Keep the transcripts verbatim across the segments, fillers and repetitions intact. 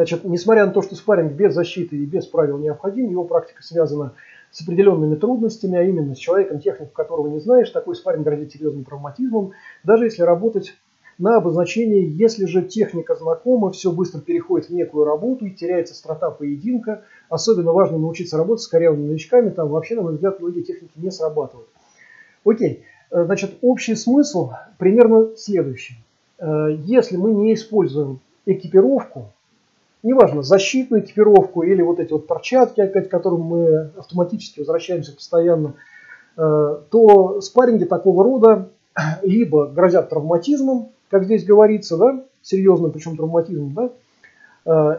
Значит, несмотря на то, что спарринг без защиты и без правил необходим, его практика связана с определенными трудностями, а именно с человеком, технику которого не знаешь, такой спарринг грозит серьезным травматизмом, даже если работать на обозначении. Если же техника знакома, все быстро переходит в некую работу и теряется острота поединка. Особенно важно научиться работать с корявыми новичками, там вообще, на мой взгляд, многие техники не срабатывают. Окей, значит, общий смысл примерно следующий. Если мы не используем экипировку, неважно, защитную экипировку или вот эти вот перчатки, опять к которым мы автоматически возвращаемся постоянно, то спарринги такого рода либо грозят травматизмом, как здесь говорится, да, серьезным причем травматизмом, да,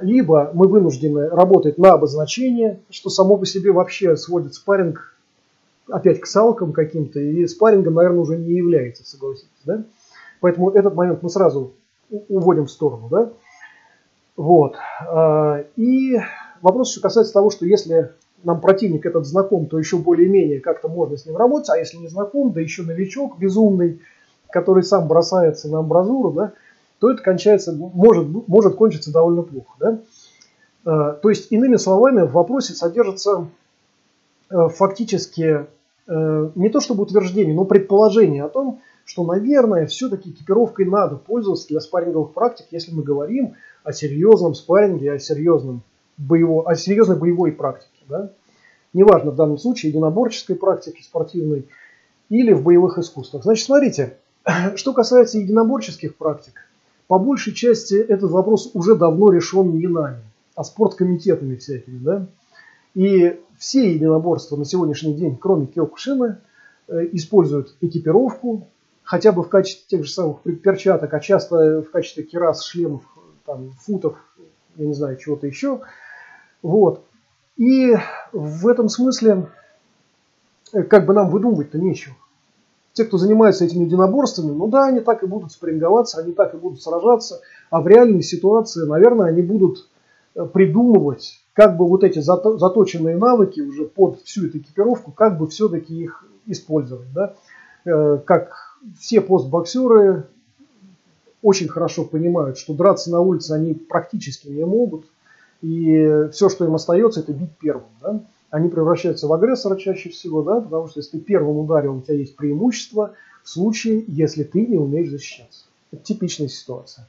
либо мы вынуждены работать на обозначение, что само по себе вообще сводит спарринг опять к салкам каким-то, и спаррингом, наверное, уже не является, согласитесь, да? Поэтому этот момент мы сразу уводим в сторону, да? Вот. И вопрос еще касается того, что если нам противник этот знаком, то еще более-менее как-то можно с ним работать, а если не знаком, да еще новичок безумный, который сам бросается на амбразуру, да, то это кончается, может, может кончиться довольно плохо, да? То есть, иными словами, в вопросе содержится фактически не то чтобы утверждение, но предположение о том, что, наверное, все-таки экипировкой надо пользоваться для спарринговых практик, если мы говорим о серьезном спарринге, о, серьезном боево, о серьезной боевой практике. Да? Неважно в данном случае единоборческой практике спортивной или в боевых искусствах. Значит, смотрите, что касается единоборческих практик, по большей части этот вопрос уже давно решен не нами, а спорткомитетами всякими. Да? И все единоборства на сегодняшний день, кроме кёкушина, используют экипировку, хотя бы в качестве тех же самых перчаток, а часто в качестве кирас, шлемов, там, футов, я не знаю, чего-то еще. Вот. И в этом смысле как бы нам выдумывать-то нечего. Те, кто занимается этими единоборствами, ну да, они так и будут спарринговаться, они так и будут сражаться, а в реальной ситуации, наверное, они будут придумывать, как бы вот эти заточенные навыки уже под всю эту экипировку, как бы все-таки их использовать. Да? Как все постбоксеры очень хорошо понимают, что драться на улице они практически не могут. И все, что им остается, это бить первым. Да? Они превращаются в агрессора чаще всего, да? Потому что если ты первым ударил, у тебя есть преимущество в случае, если ты не умеешь защищаться. Это типичная ситуация.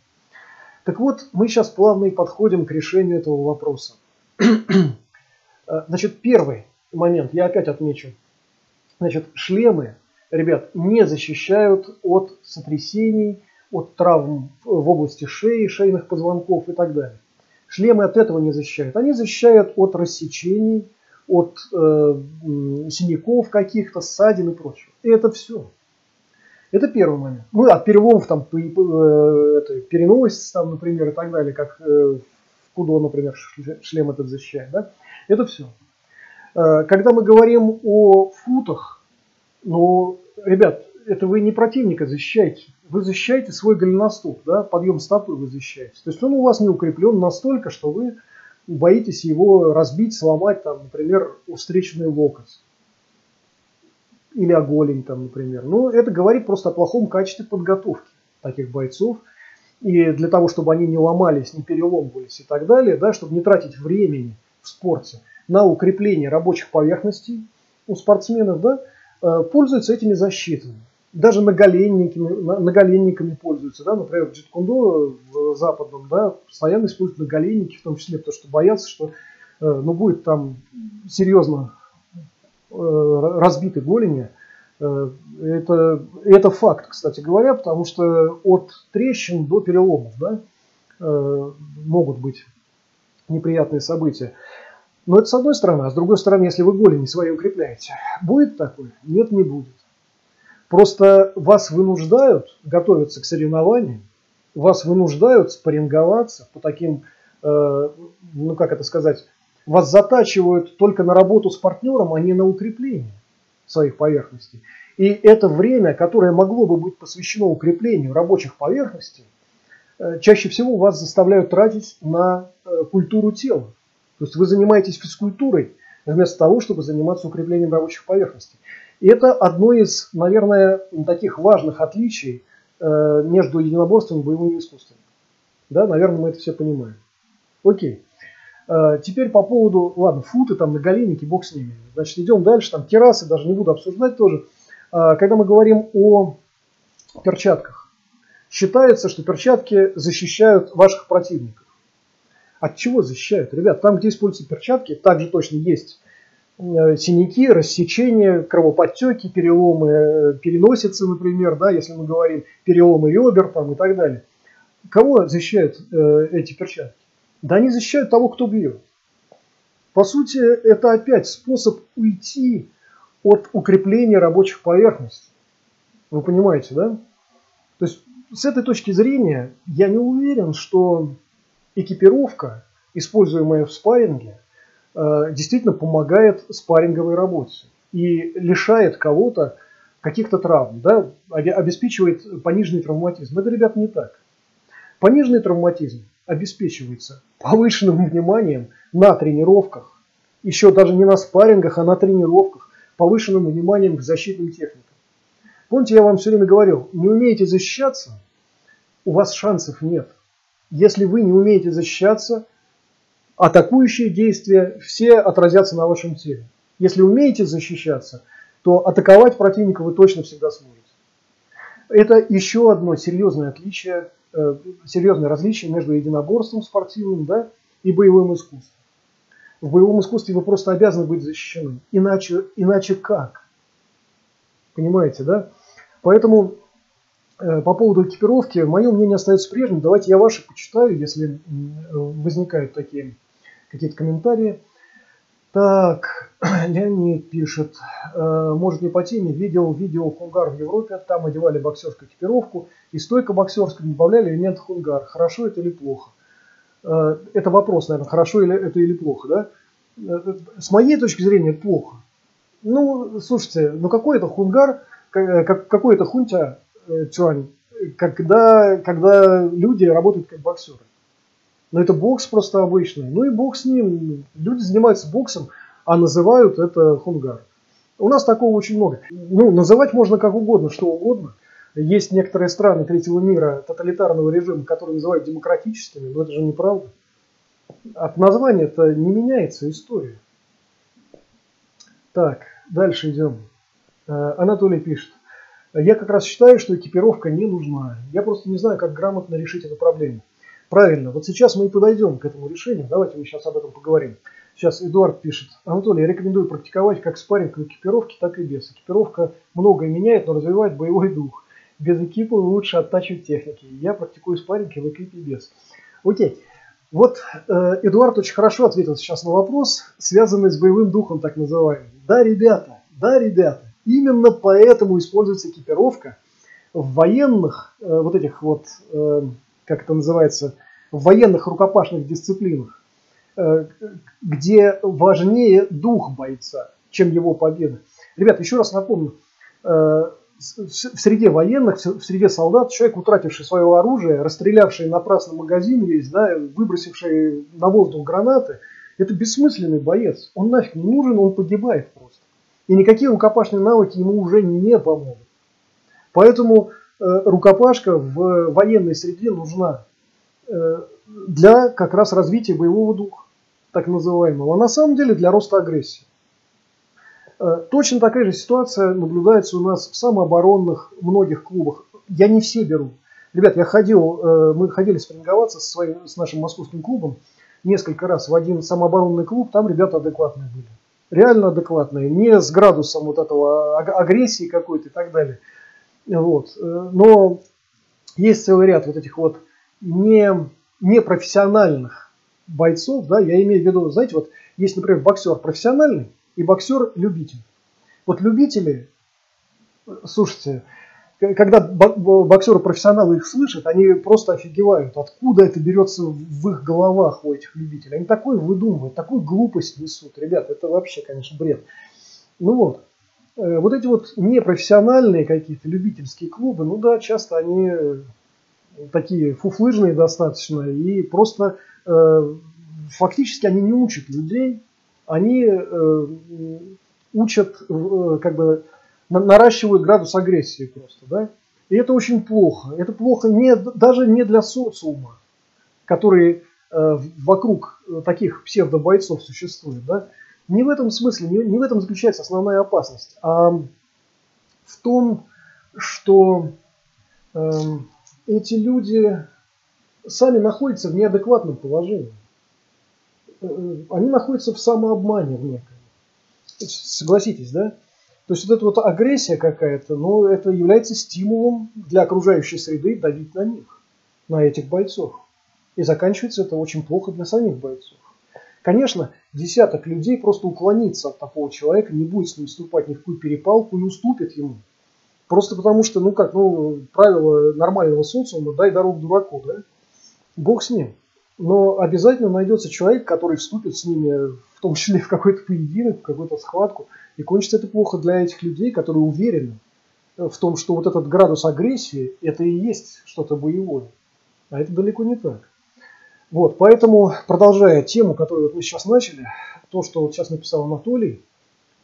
Так вот, мы сейчас плавно и подходим к решению этого вопроса. Значит, первый момент, я опять отмечу. Значит, шлемы, ребят, не защищают от сотрясений, от травм в области шеи, шейных позвонков и так далее. Шлемы от этого не защищают. Они защищают от рассечений, от э, синяков каких-то, ссадин и прочего. И это все. Это первый момент. Ну, от переломов, там, переносиц, там, например, и так далее, как в кудо, например, шлем этот защищает. Да? Это все. Когда мы говорим о футах, ну, ребят, это вы не противника защищаете. Вы защищаете свой голеностоп, да? Подъем стопы вы защищаете. То есть он у вас не укреплен настолько, что вы боитесь его разбить, сломать, там, например, у встречной локоть. Или о голень, там, например. Но это говорит просто о плохом качестве подготовки таких бойцов. И для того, чтобы они не ломались, не переломывались и так далее, да, чтобы не тратить времени в спорте на укрепление рабочих поверхностей у спортсменов, да, пользуются этими защитами. Даже наголенниками, наголенниками пользуются. Да, например, в джиткундо в западном, да, постоянно используют наголенники, в том числе потому что боятся, что ну, будет там серьезно разбиты голени. Это, это факт, кстати говоря, потому что от трещин до переломов, да, могут быть неприятные события. Но это с одной стороны. А с другой стороны, если вы голени свои укрепляете, будет такое? Нет, не будет. Просто вас вынуждают готовиться к соревнованиям, вас вынуждают спарринговаться по таким, ну как это сказать, вас затачивают только на работу с партнером, а не на укрепление своих поверхностей. И это время, которое могло бы быть посвящено укреплению рабочих поверхностей, чаще всего вас заставляют тратить на культуру тела. То есть вы занимаетесь физкультурой вместо того, чтобы заниматься укреплением рабочих поверхностей. И это одно из, наверное, таких важных отличий между единоборством и боевым искусством. Да, наверное, мы это все понимаем. Окей. Теперь по поводу, ладно, футы, там, наголенники, бог с ними. Значит, идем дальше, там террасы, даже не буду обсуждать тоже. Когда мы говорим о перчатках, считается, что перчатки защищают ваших противников. От чего защищают? Ребят, там, где используются перчатки, также точно есть синяки, рассечения, кровоподтеки, переломы переносицы, например, да, если мы говорим переломы ребер там, и так далее. Кого защищают э, эти перчатки? Да они защищают того, кто бьет. По сути, это опять способ уйти от укрепления рабочих поверхностей. Вы понимаете, да? То есть, с этой точки зрения, я не уверен, что экипировка, используемая в спарринге, действительно помогает спарринговой работе и лишает кого-то каких-то травм, да? Обеспечивает пониженный травматизм. Это, ребят, не так. Пониженный травматизм обеспечивается повышенным вниманием на тренировках, еще даже не на спаррингах, а на тренировках, повышенным вниманием к защитным техникам. Помните, я вам все время говорил, не умеете защищаться, у вас шансов нет. Если вы не умеете защищаться, атакующие действия все отразятся на вашем теле. Если умеете защищаться, то атаковать противника вы точно всегда сможете. Это еще одно серьезное отличие, э, серьезное различие между единоборством спортивным, да, и боевым искусством. В боевом искусстве вы просто обязаны быть защищены. Иначе, иначе как? Понимаете, да? Поэтому э, по поводу экипировки мое мнение остается прежним. Давайте я ваши почитаю, если э, возникают такие какие-то комментарии. Так, Леонид пишет, э, может не по теме, видел видео хунгар в Европе, там одевали боксерскую экипировку и стойка боксерская добавляли элемент хунгар. Хорошо это или плохо? Э, это вопрос, наверное, хорошо или это или плохо, да? Э, с моей точки зрения это плохо. Ну, слушайте, ну какой это хунгар, как, какой это хунтя, э, тюань, когда, когда люди работают как боксеры. Но это бокс просто обычный. Ну и бог с ним. Люди занимаются боксом, а называют это хунгар. У нас такого очень много. Ну, называть можно как угодно, что угодно. Есть некоторые страны третьего мира тоталитарного режима, которые называют демократическими, но это же неправда. От названия-то не меняется история. Так, дальше идем. Анатолий пишет. Я как раз считаю, что экипировка не нужна. Я просто не знаю, как грамотно решить эту проблему. Правильно, вот сейчас мы и подойдем к этому решению. Давайте мы сейчас об этом поговорим. Сейчас Эдуард пишет. Анатолий, я рекомендую практиковать как спарринг в экипировке, так и без. Экипировка многое меняет, но развивает боевой дух. Без экипа лучше оттачивать техники. Я практикую спарринги в экипе без. Окей. Вот э, Эдуард очень хорошо ответил сейчас на вопрос, связанный с боевым духом, так называемым. Да, ребята, да, ребята. Именно поэтому используется экипировка в военных, э, вот этих вот... Э, как это называется, в военных рукопашных дисциплинах, где важнее дух бойца, чем его победа. Ребят, еще раз напомню, в среде военных, в среде солдат, человек, утративший свое оружие, расстрелявший напрасно магазин весь, да, выбросивший на воздух гранаты, это бессмысленный боец. Он нафиг не нужен, он погибает просто. И никакие рукопашные навыки ему уже не помогут. Поэтому... рукопашка в военной среде нужна для как раз развития боевого духа, так называемого, а на самом деле для роста агрессии. Точно такая же ситуация наблюдается у нас в самооборонных многих клубах. Я не все беру. Ребят, я ходил, мы ходили спарринговаться с, своим, с нашим московским клубом несколько раз в один самооборонный клуб, там ребята адекватные были. Реально адекватные, не с градусом вот этого агрессии какой-то и так далее. Вот. Но есть целый ряд вот этих вот не, непрофессиональных бойцов, да, я имею в виду, знаете, вот есть, например, боксер профессиональный и боксер-любитель. Вот любители, слушайте, когда боксеры-профессионалы их слышат, они просто офигевают, откуда это берется в их головах у этих любителей. Они такое выдумывают, такую глупость несут. Ребят, это вообще, конечно, бред. Ну вот. Вот эти вот непрофессиональные какие-то любительские клубы, ну да, часто они такие фуфлыжные достаточно. И просто э, фактически они не учат людей, они э, учат, э, как бы на, наращивают градус агрессии просто. Да? И это очень плохо. Это плохо не, даже не для социума, который вокруг таких псевдобойцов существует, да, не в этом смысле, не, не в этом заключается основная опасность, а в том, что э, эти люди сами находятся в неадекватном положении. Они находятся в самообмане в неком. Согласитесь, да? То есть вот эта вот агрессия какая-то, ну, это является стимулом для окружающей среды давить на них, на этих бойцов. И заканчивается это очень плохо для самих бойцов. Конечно, десяток людей просто уклонится от такого человека, не будет с ним вступать ни в какую перепалку и уступит ему. Просто потому что, ну как, ну, правило нормального социума, дай дорогу дураку, да? Бог с ним. Но обязательно найдется человек, который вступит с ними, в том числе в какой-то поединок, в какую-то схватку. И кончится это плохо для этих людей, которые уверены в том, что вот этот градус агрессии, это и есть что-то боевое. А это далеко не так. Вот, поэтому, продолжая тему, которую вот мы сейчас начали, то, что вот сейчас написал Анатолий,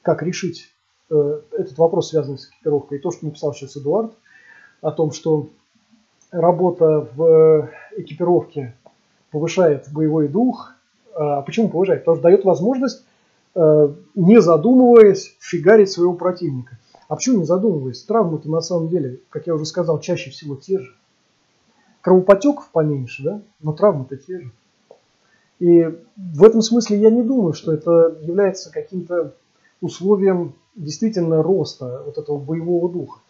как решить э, этот вопрос, связанный с экипировкой, и то, что написал сейчас Эдуард, о том, что работа в экипировке повышает боевой дух. А почему повышает? Потому что дает возможность, э, не задумываясь, фигарить своего противника. А почему не задумываясь? Травмы-то на самом деле, как я уже сказал, чаще всего те же. Кровопотеков поменьше, да? Но травмы-то те же. И в этом смысле я не думаю, что это является каким-то условием действительно роста вот этого боевого духа.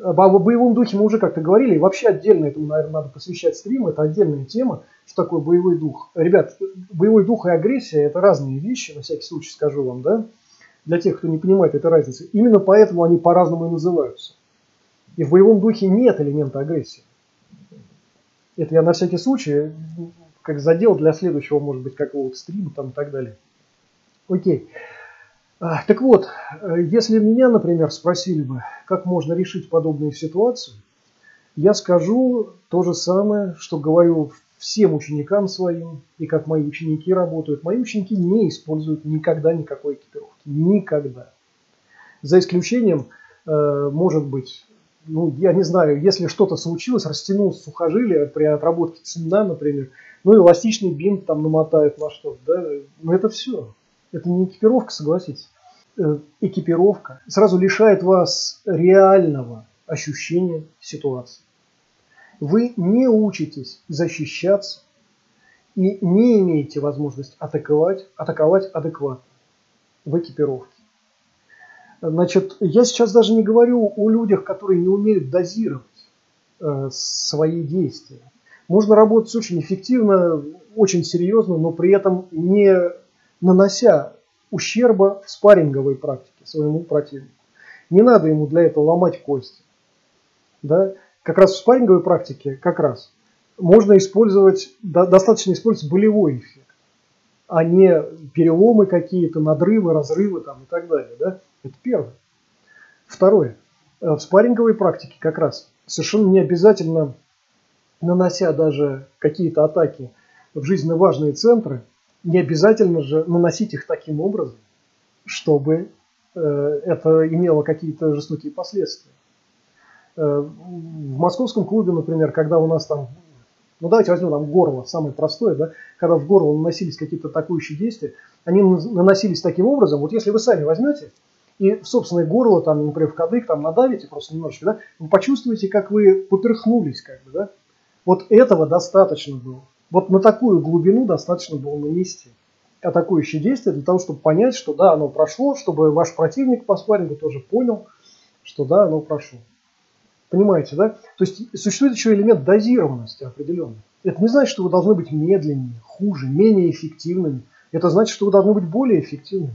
О боевом духе мы уже как-то говорили, и вообще отдельно этому, наверное, надо посвящать стрим, это отдельная тема, что такое боевой дух. Ребят, боевой дух и агрессия – это разные вещи, на всякий случай скажу вам, да? Для тех, кто не понимает этой разницы. Именно поэтому они по-разному и называются. И в боевом духе нет элемента агрессии. Это я на всякий случай как задел для следующего, может быть, какого-то стрима там, и так далее. Окей. Так вот, если меня, например, спросили бы, как можно решить подобную ситуацию, я скажу то же самое, что говорю всем ученикам своим, и как мои ученики работают. Мои ученики не используют никогда никакой экипировки. Никогда. За исключением, может быть... Ну, я не знаю, если что-то случилось, растянулось сухожилие при отработке цемна, например, ну, эластичный бинт там намотают на что-то, да, но это все. Это не экипировка, согласитесь. Экипировка сразу лишает вас реального ощущения ситуации. Вы не учитесь защищаться и не имеете возможность атаковать, атаковать адекватно в экипировке. Значит, я сейчас даже не говорю о людях, которые не умеют дозировать э, свои действия. Можно работать очень эффективно, очень серьезно, но при этом не нанося ущерба в спарринговой практике своему противнику. Не надо ему для этого ломать кости. Да? Как раз в спарринговой практике как раз можно использовать, да, достаточно использовать болевой эффект, а не переломы какие-то, надрывы, разрывы там, и так далее. Да? Это первое. Второе. В спарринговой практике как раз совершенно не обязательно, нанося даже какие-то атаки в жизненно важные центры, не обязательно же наносить их таким образом, чтобы это имело какие-то жестокие последствия. В московском клубе, например, когда у нас там, ну давайте возьмем там горло, самое простое, да, когда в горло наносились какие-то атакующие действия, они наносились таким образом, вот если вы сами возьмете и в собственное горло, там, например, в кадык там, надавите просто немножечко, да, вы почувствуете, как вы поперхнулись, как бы, да? Вот этого достаточно было. Вот на такую глубину достаточно было нанести атакующие действия для того, чтобы понять, что да, оно прошло, чтобы ваш противник по спаррингу тоже понял, что да, оно прошло. Понимаете, да? То есть существует еще элемент дозированности определенный. Это не значит, что вы должны быть медленнее, хуже, менее эффективными. Это значит, что вы должны быть более эффективными.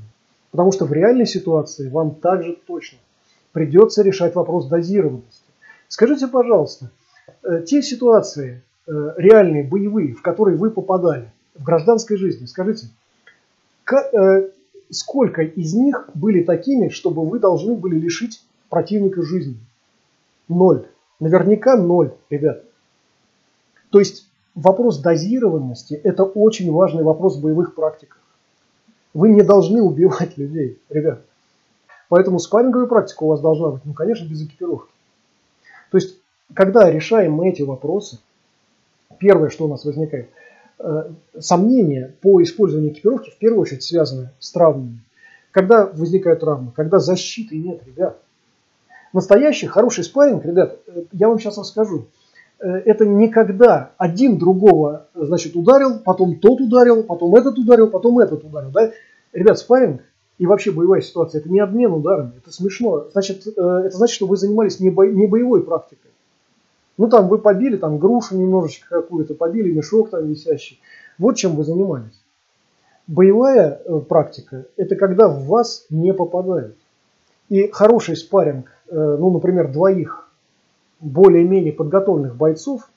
Потому что в реальной ситуации вам также точно придется решать вопрос дозированности. Скажите, пожалуйста, те ситуации реальные, боевые, в которые вы попадали в гражданской жизни, скажите, сколько из них были такими, чтобы вы должны были лишить противника жизни? Ноль. Наверняка ноль, ребят. То есть вопрос дозированности – это очень важный вопрос в боевых практиках. Вы не должны убивать людей, ребят. Поэтому спарринговая практика у вас должна быть, ну, конечно, без экипировки. То есть, когда решаем мы эти вопросы, первое, что у нас возникает, сомнения по использованию экипировки в первую очередь связаны с травмами. Когда возникают травмы? Когда защиты нет, ребят. Настоящий хороший спарринг, ребят, я вам сейчас расскажу. Это никогда один другого, значит, ударил, потом тот ударил, потом этот ударил, потом этот ударил. Да? Ребят, спарринг и вообще боевая ситуация – это не обмен ударами, это смешно. Значит, это значит, что вы занимались не, бо, не боевой практикой. Ну, там вы побили, там грушу немножечко какую-то, побили мешок там висящий. Вот чем вы занимались. Боевая практика – это когда в вас не попадают. И хороший спарринг, ну, например, двоих более-менее подготовленных бойцов,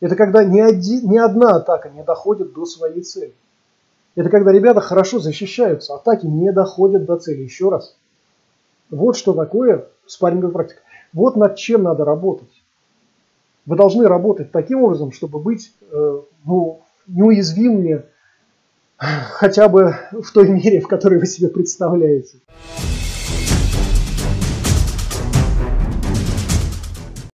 это когда ни, один, ни одна атака не доходит до своей цели. Это когда ребята хорошо защищаются, атаки не доходят до цели. Еще раз. Вот что такое спарринговая практика. Вот над чем надо работать. Вы должны работать таким образом, чтобы быть ну, неуязвимыми хотя бы в той мере, в которой вы себе представляете.